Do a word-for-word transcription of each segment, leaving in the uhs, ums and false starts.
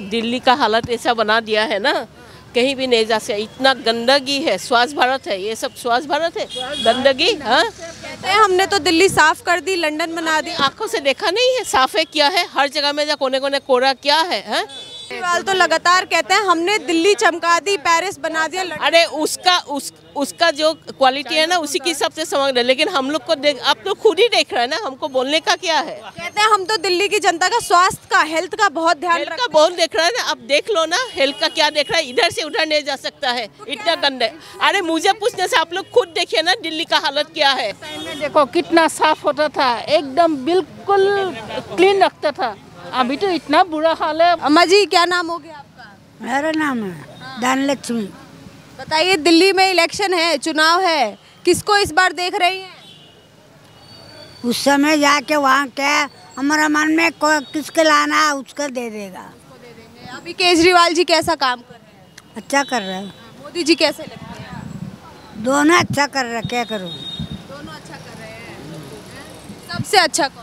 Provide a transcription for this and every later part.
दिल्ली का हालत ऐसा बना दिया है ना, कहीं भी नहीं जा सकते। इतना गंदगी है, स्वच्छ भारत है, ये सब स्वच्छ भारत है, गंदगी। हाँ, हमने तो दिल्ली साफ कर दी, लंदन बना दी। आंखों से देखा नहीं है साफ है क्या है? हर जगह में जा कोने कोने कोरा क्या है। हाँ, केजरीवाल तो लगातार कहते हैं हमने दिल्ली चमका दी, पेरिस बना दिया। अरे उसका उस, उसका जो क्वालिटी है ना, उसी के हिसाब से समझ रहे। लेकिन हम लोग को देख, आप लोग खुद ही देख रहे हैं ना, हमको बोलने का क्या है? कहते हैं हम तो दिल्ली की जनता का स्वास्थ्य का, हेल्थ का बहुत ध्यान रखते हैं। बहुत देख रहा है ना, आप देख लो ना हेल्थ का क्या देख रहा है। इधर से उधर नहीं जा सकता है, इतना गंदा। अरे मुझे पूछने से आप लोग खुद देखिए ना दिल्ली का हालत क्या है। देखो कितना साफ होता था, एकदम बिल्कुल क्लीन रखता था। अभी तो इतना बुरा हाल है। अम्मा जी क्या नाम हो गया आपका? मेरा नाम है धन लक्ष्मी। बताइए, दिल्ली में इलेक्शन है, चुनाव है, किसको इस बार देख रही हैं? उस समय जाके वहाँ क्या हमारा मन में किसके लाना है उसका दे देगा, उसको दे देंगे। अभी केजरीवाल जी कैसा काम कर रहे हैं? अच्छा कर रहे हैं। मोदी जी कैसे लगते हैं? दोनों अच्छा कर रहे हैं, क्या करूँ, दोनों अच्छा कर रहे हैं। सबसे अच्छा कौन?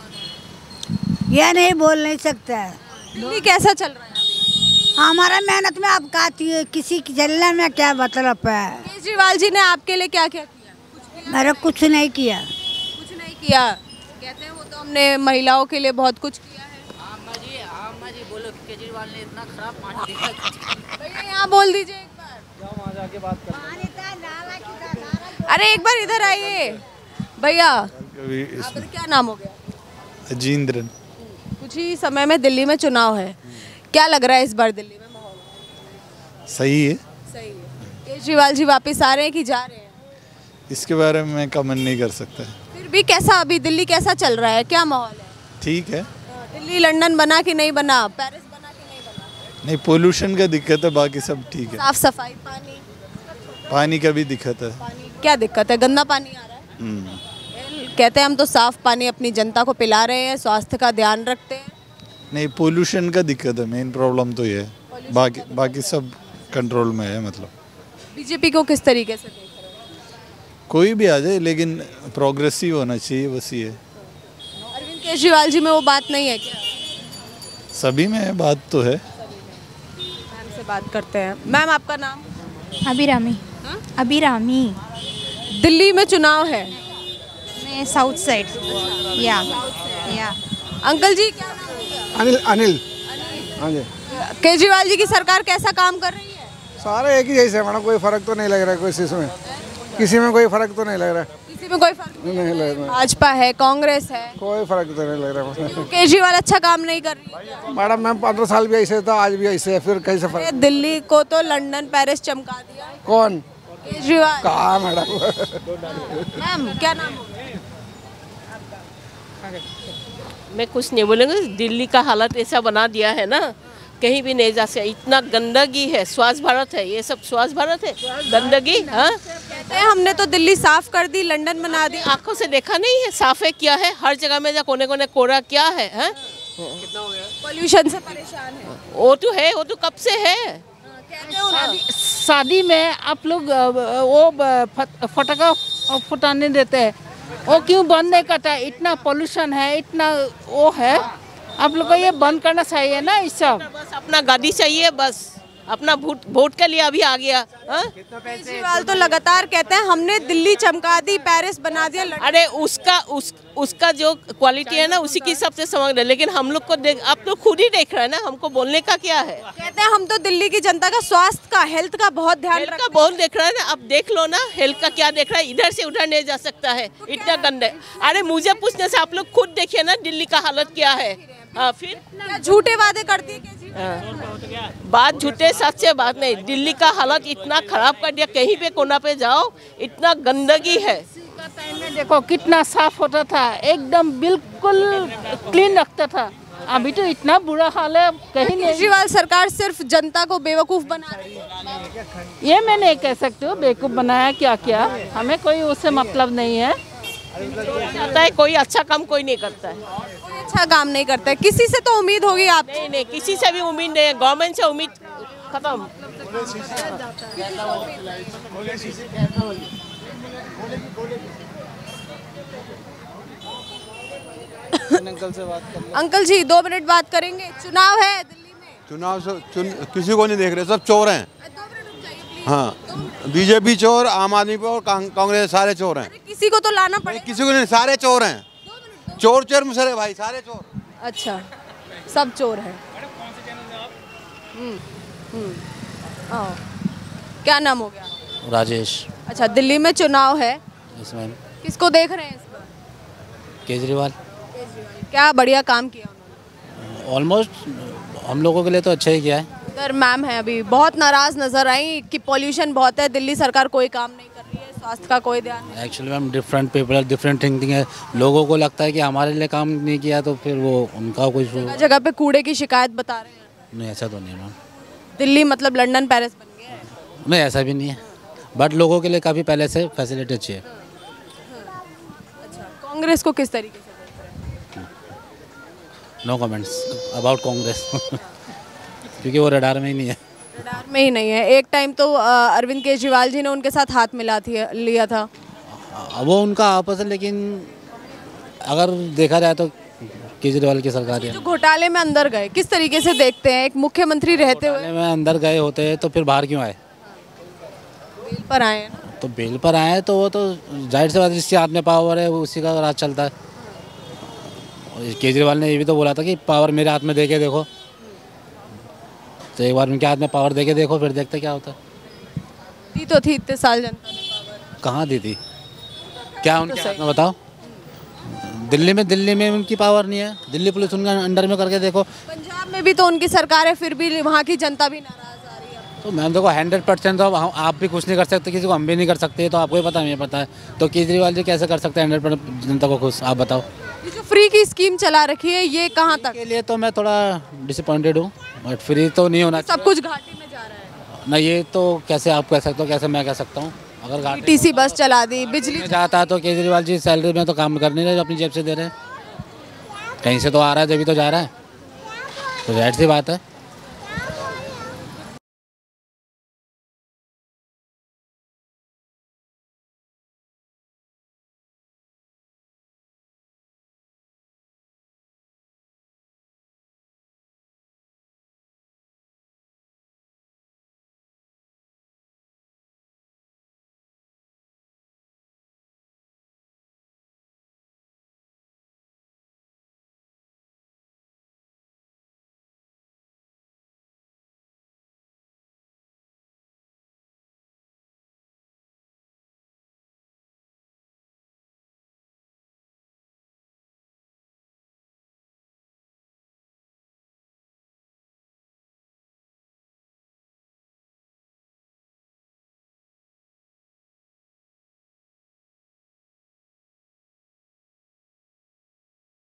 यह नहीं बोल नहीं सकता है। दिल्ली कैसा चल रहा है? हमारा मेहनत में आप कहती है, किसी की जलने में क्या मतलब है? केजरीवाल जी ने आपके लिए क्या क्या किया? कुछ किया? मेरा कुछ नहीं किया, कुछ नहीं किया। कहते हैं वो तो हमने महिलाओं के लिए बहुत कुछ किया है। अम्मा जी, अम्मा जी बोलो, केजरीवाल ने इतना खराब पानी दिया। भैया यहाँ बोल दीजिए एक बार। अरे एक बार इधर आइए भैया, क्या नाम हो गया? अजिंद्रन। जी, समय में दिल्ली में चुनाव है, क्या लग रहा है इस बार दिल्ली में माहौल? सही है, सही है। केजरीवाल जी वापस आ रहे हैं कि जा रहे हैं, इसके बारे में मैं कमेंट नहीं कर सकता। फिर भी कैसा अभी दिल्ली कैसा चल रहा है, क्या माहौल है? ठीक है। दिल्ली लंदन बना कि नहीं बना, पेरिस बना कि नहीं बना? नहीं, पोल्यूशन का दिक्कत है, बाकी सब ठीक है। साफ सफाई, पानी, पानी का भी दिक्कत है। क्या दिक्कत है? गंदा पानी आ रहा है। कहते हैं हम तो साफ पानी अपनी जनता को पिला रहे हैं, स्वास्थ्य का ध्यान रखते हैं। नहीं, पोल्यूशन का दिक्कत है, मेन प्रॉब्लम तो ये है, बाकी बाकी सब कंट्रोल में है। मतलब बीजेपी को किस तरीके से देख रहे हैं? कोई भी आ जाए, लेकिन प्रोग्रेसिव होना चाहिए, बस ये। अरविंद केजरीवाल जी में वो बात नहीं है क्या? सभी में बात तो है। मैम से बात करते हैं। मैम आपका नाम? अभिरामी। अभिरामी। दिल्ली में चुनाव है, साउथ साइड। या या अंकल जी क्या नाम है? अनिल। अनिल हाँ जी। केजरीवाल जी की सरकार कैसा काम कर रही है? सारे एक ही जैसे है, कोई फर्क तो नहीं लग रहा है, कोई चीज में किसी में कोई फर्क तो नहीं लग रहा है, किसी में कोई फर्क नहीं लग रहा है। भाजपा है, कांग्रेस है, कोई फर्क तो नहीं लग रहा है। केजरीवाल अच्छा काम नहीं कर रही? मैडम मैं पंद्रह साल भी ऐसे था, आज भी ऐसे है, फिर कैसे फर्क? दिल्ली को तो लंदन पेरिस चमका दिया। कौन? केजरीवाल। कहा मैडम? मैम क्या नाम? मैं कुछ नहीं बोलूँगी। दिल्ली का हालत ऐसा बना दिया है ना, कहीं भी नहीं जा सकते। इतना गंदगी है, स्वच्छ भारत है, ये सब स्वच्छ भारत है, गंदगी। हाँ, हमने तो दिल्ली साफ कर दी, लंदन बना दी। आंखों से देखा नहीं है साफ है क्या है? हर जगह में जा कोने कोने कोरा क्या है। हाँ, कितना हो गया? पॉल्यूशन से परेशान है। वो तो है, वो तो कब से है। शादी में आप लोग वो फटाखा फुटाने देते हैं, वो क्यों बंद नहीं करता? इतना पोल्यूशन है, इतना वो है, आप लोग को ये बंद करना चाहिए ना। इस सब बस अपना गाड़ी चाहिए, बस अपना वोट वोट के लिए अभी आ गया। केजरीवाल तो लगातार कहते हैं हमने दिल्ली चमका दी, पेरिस बना दिया। अरे उसका उस, उसका जो क्वालिटी है ना, उसी के हिसाब से समझ रहे। लेकिन हम लोग को देख, आप लोग खुद ही देख रहे हैं ना, हमको बोलने का क्या है? कहते हैं हम तो दिल्ली की जनता का स्वास्थ्य का, हेल्थ का बहुत ध्यान रखते हैं। बहुत देख रहे हैं ना, आप देख लो ना हेल्थ का क्या देख रहा है। इधर से उधर नहीं जा सकता है, इतना गंदा। अरे मुझे पूछने से आप लोग खुद देखिए ना दिल्ली का हालत क्या है। हाँ, फिर झूठे वादे करती है। बात झूठे सच से बात नहीं। दिल्ली का हालत इतना खराब कर दिया, कहीं पे कोना पे जाओ इतना गंदगी है। देखो कितना साफ होता था, एकदम बिल्कुल क्लीन रखता था, अभी तो इतना बुरा हाल है। कहीं केजरीवाल सरकार सिर्फ जनता को बेवकूफ बना रही है, ये मैं नहीं कह सकती हूँ। बेवकूफ बनाया क्या क्या, हमें कोई उससे मतलब नहीं है। चाहता है कोई अच्छा काम कोई नहीं करता है, अच्छा काम नहीं करता है। किसी से तो उम्मीद होगी आप? नहीं नहीं, किसी से भी उम्मीद नहीं है, गवर्नमेंट से उम्मीद खत्म। अंकल से बात, अंकल जी दो मिनट बात करेंगे। चुनाव है दिल्ली में, चुनाव से चुन, किसी को नहीं देख रहे, सब चोर हैं। हाँ, बीजेपी चोर, आम आदमी पर और कांग्रेस सारे चोर हैं। किसी को तो लाना पड़ेगा, किसी को नहीं, सारे चोर हैं। चोर चोर मुसरे भाई, सारे चोर। अच्छा, सब चोर है। क्या नाम हो गया? राजेश। अच्छा, दिल्ली में चुनाव है, इसमें किसको देख रहे हैं इस बार? केजरीवाल। केजरीवाल क्या बढ़िया काम किया उन्होंने। ऑलमोस्ट हम लोगों के लिए तो अच्छा ही किया है। उधर मैम है, अभी बहुत नाराज नजर आई कि पॉल्यूशन बहुत है, दिल्ली सरकार कोई काम नहीं कर रही है, स्वास्थ्य का कोई ध्यान नहीं। Actually ma'am different people are different thinking है, लोगों को लगता है कि हमारे लिए काम नहीं किया तो फिर वो उनका कोई। जगह जगह पे कूड़े की शिकायत बता रहे हैं। नहीं, ऐसा तो नहीं मैम, दिल्ली मतलब लंदन पेरिस बन गया है। नहीं, ऐसा भी नहीं है, बट लोगों के लिए काफ़ी पहले से फैसिलिटी अच्छी है। अच्छा, कांग्रेस को किस तरीके से देख रहे हैं? नो कमेंट्स अबाउट कांग्रेस, क्योंकि वो रडार में ही नहीं है। रडार में ही नहीं है। एक टाइम तो अरविंद केजरीवाल जी ने उनके साथ हाथ मिला थी, लिया था। वो उनका आपस है, लेकिन अगर देखा जाए तो केजरीवाल की सरकार है। जो घोटाले में अंदर गए, किस तरीके से देखते हैं? एक मुख्यमंत्री रहते हुए में अंदर गए होते हैं तो फिर बाहर क्यों आए? बेल पर आए ना, तो बेल पर आए तो वो तो जाहिर सी बात, जिसके हाथ में पावर है उसी का राज चलता है। केजरीवाल ने ये भी तो बोला था कि पावर मेरे हाथ में दे के देखो, तो एक बार उनके हाथ में पावर दे के देखो, फिर देखते क्या होता है। दी तो थी इतने साल जनता ने पावर, कहाँ दी थी? क्या उनके हाथ में बताओ? दिल्ली में दिल्ली में उनकी पावर नहीं है, दिल्ली पुलिस उनके अंडर में करके देखो। पंजाब में भी तो उनकी सरकार है, फिर भी वहाँ की जनता भी नाराज़ आ रही है। तो मैम देखो, हंड्रेड परसेंट तो आप भी कुछ नहीं कर सकते, किसी को हम भी नहीं कर सकते, तो आपको ही पता, हमें पता है। तो केजरीवाल जी कैसे कर सकते हैं हंड्रेड परसेंट जनता को खुश? आप बताओ, ये जो फ्री की स्कीम चला रखी है, ये कहाँ तक? के लिए तो मैं थोड़ा डिसअपॉइंटेड हूँ, बट फ्री तो नहीं होना चाहिए। सब कुछ घाटे में जा रहा है ना, ये तो कैसे आप कह सकते हो, कैसे मैं कह सकता हूँ? अगर टीसी बस चला दी, बिजली जाता तो केजरीवाल जी सैलरी में तो काम कर नहीं रहे, अपनी जेब से दे रहे हैं। कहीं से तो आ रहा है, जब भी तो जा रहा है, तो जाहिर सी बात है।